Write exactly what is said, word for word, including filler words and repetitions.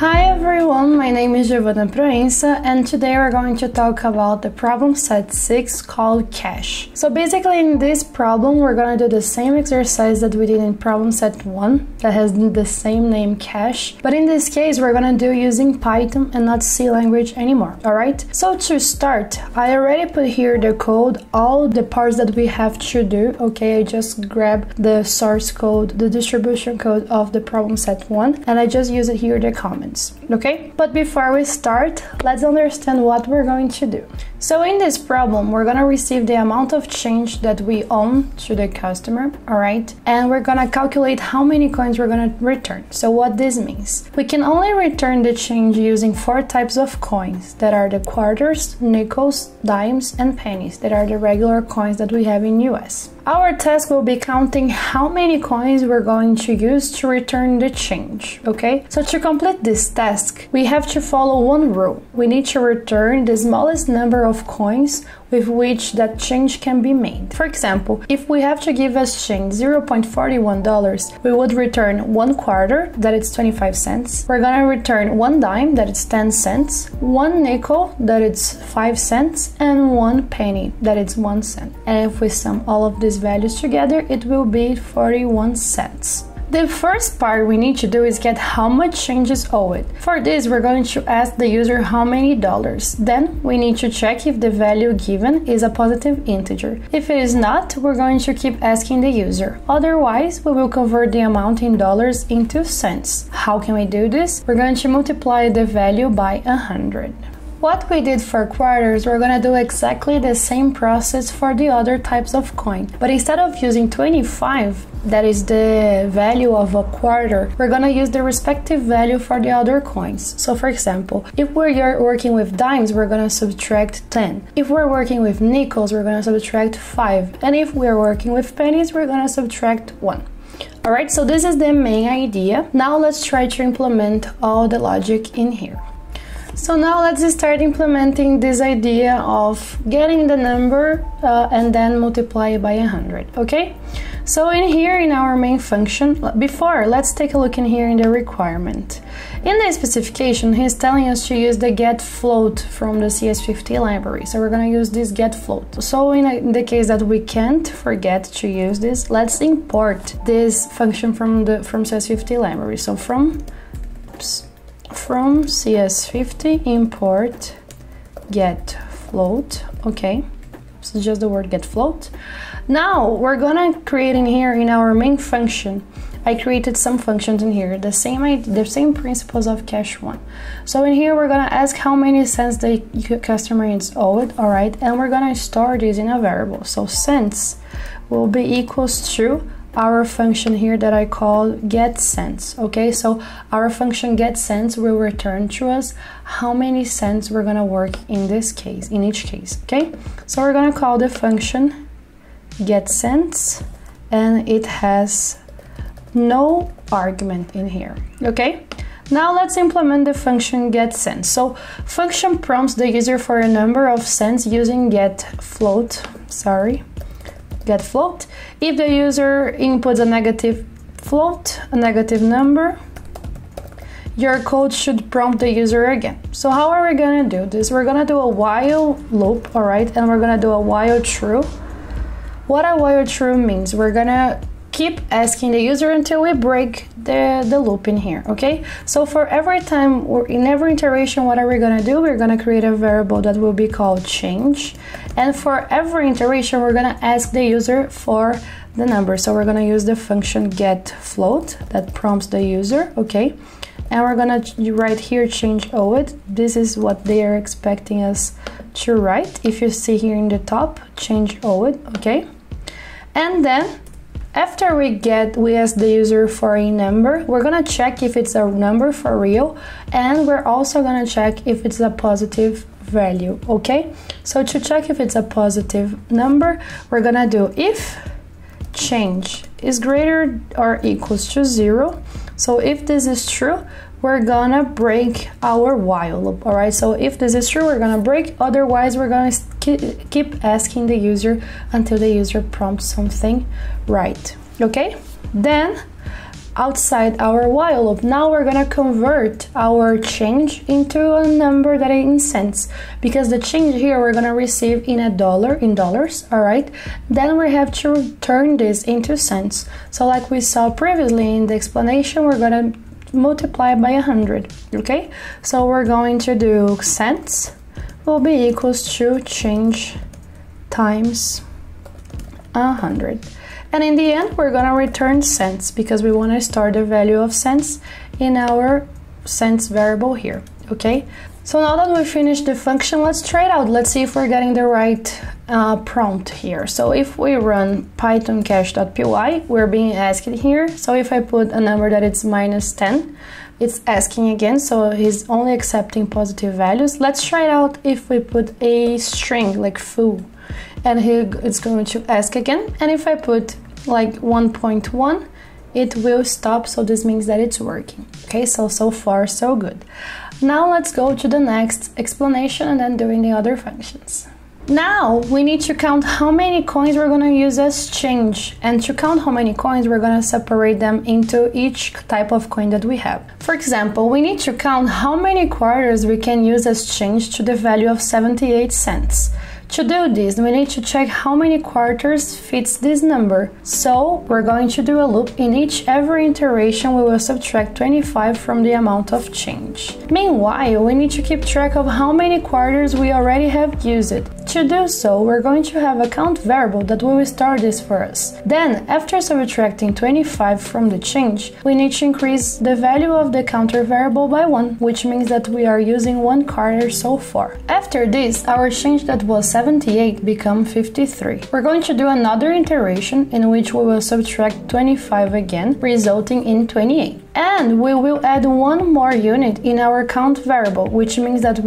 Hi everyone, my name is Giovanna Proença and today we're going to talk about the problem set six called cache. So basically in this problem we're going to do the same exercise that we did in problem set one that has the same name cache, but in this case we're going to do using Python and not C language anymore, alright? So to start, I already put here the code, all the parts that we have to do, okay? I just grab the source code, the distribution code of the problem set one and I just use it here in the comment. Okay, but before we start, let's understand what we're going to do. So in this problem, we're gonna receive the amount of change that we own to the customer, all right? And we're gonna calculate how many coins we're gonna return. So what this means? We can only return the change using four types of coins that are the quarters, nickels, dimes, and pennies that are the regular coins that we have in U S. Our task will be counting how many coins we're going to use to return the change, okay? So to complete this task, we have to follow one rule. We need to return the smallest number of coins with which that change can be made. For example, if we have to give as change zero point four one dollars, we would return one quarter, that it's twenty-five cents. We're gonna return one dime, that it's ten cents, one nickel, that it's five cents, and one penny, that it's one cent. And if we sum all of these values together, it will be forty-one cents. The first part we need to do is get how much change is owed. For this, we're going to ask the user how many dollars. Then we need to check if the value given is a positive integer. If it is not, we're going to keep asking the user. Otherwise, we will convert the amount in dollars into cents. How can we do this? We're going to multiply the value by one hundred. What we did for quarters, we're gonna do exactly the same process for the other types of coin. But instead of using twenty-five, that is the value of a quarter, we're gonna use the respective value for the other coins. So for example, if we're working with dimes, we're gonna subtract ten. If we're working with nickels, we're gonna subtract five. And if we're working with pennies, we're gonna subtract one. Alright, so this is the main idea. Now let's try to implement all the logic in here. So now let's start implementing this idea of getting the number uh, and then multiply it by one hundred, okay? So in here, in our main function, before, let's take a look in here in the requirement. In the specification, he's telling us to use the get float from the C S fifty library. So we're gonna use this get float. So in, a, in the case that we can't forget to use this, let's import this function from the from C S fifty library. So from, oops, from C S fifty import get float, okay? So just the word get float. Now we're gonna create in here in our main function. I created some functions in here, the same the same principles of cache one. So in here we're gonna ask how many cents the customer is owed, all right? And we're gonna store this in a variable. So cents will be equals to our function here that I call get cents, okay? So our function get cents will return to us how many cents we're gonna work in this case, in each case, okay? So we're gonna call the function get cents and it has no argument in here, okay? Now let's implement the function get cents. So function prompts the user for a number of cents using get float, sorry. Get float. If the user inputs a negative float, a negative number, your code should prompt the user again. So how are we gonna do this? We're gonna do a while loop, all right? And we're gonna do a while true. What a while true means, we're gonna keep asking the user until we break the, the loop in here, okay? So for every time, or in every iteration, what are we gonna do? We're gonna create a variable that will be called change. And for every iteration, we're gonna ask the user for the number. So we're gonna use the function get float that prompts the user, okay? And we're gonna write here change owed. This is what they are expecting us to write. If you see here in the top, change owed, okay? And then, after we get, we ask the user for a number, we're gonna check if it's a number for real, and we're also gonna check if it's a positive value, okay? So to check if it's a positive number, we're gonna do if change is greater or equals to zero. So if this is true, we're gonna break our while loop, all right? So if this is true, we're gonna break, otherwise we're gonna keep asking the user until the user prompts something right, okay? Then outside our while loop. Now we're gonna convert our change into a number that is in cents, because the change here we're gonna receive in a dollar, in dollars, all right? Then we have to turn this into cents. So like we saw previously in the explanation, we're gonna multiply by one hundred, okay? So we're going to do cents will be equals to change times one hundred. And in the end, we're gonna return cents because we wanna store the value of cents in our cents variable here, okay? So now that we finished the function, let's try it out. Let's see if we're getting the right uh, prompt here. So if we run python cache.py, we're being asked here. So if I put a number that it's minus ten, it's asking again, so he's only accepting positive values. Let's try it out if we put a string like foo, and he, it's going to ask again. And if I put like one point one, it will stop, so this means that it's working. Okay, so, so far, so good. Now let's go to the next explanation and then doing the other functions. Now we need to count how many coins we're gonna use as change, and to count how many coins we're gonna separate them into each type of coin that we have. For example, we need to count how many quarters we can use as change to the value of seventy-eight cents. To do this, we need to check how many quarters fits this number. So we're going to do a loop. In each every iteration, we will subtract twenty-five from the amount of change. Meanwhile, we need to keep track of how many quarters we already have used. To do so, we're going to have a count variable that will store this for us. Then, after subtracting twenty-five from the change, we need to increase the value of the counter variable by one, which means that we are using one quarter so far. After this, our change that was seventy-eight become fifty-three. We're going to do another iteration in which we will subtract twenty-five again, resulting in twenty-eight. And we will add one more unit in our count variable, which means that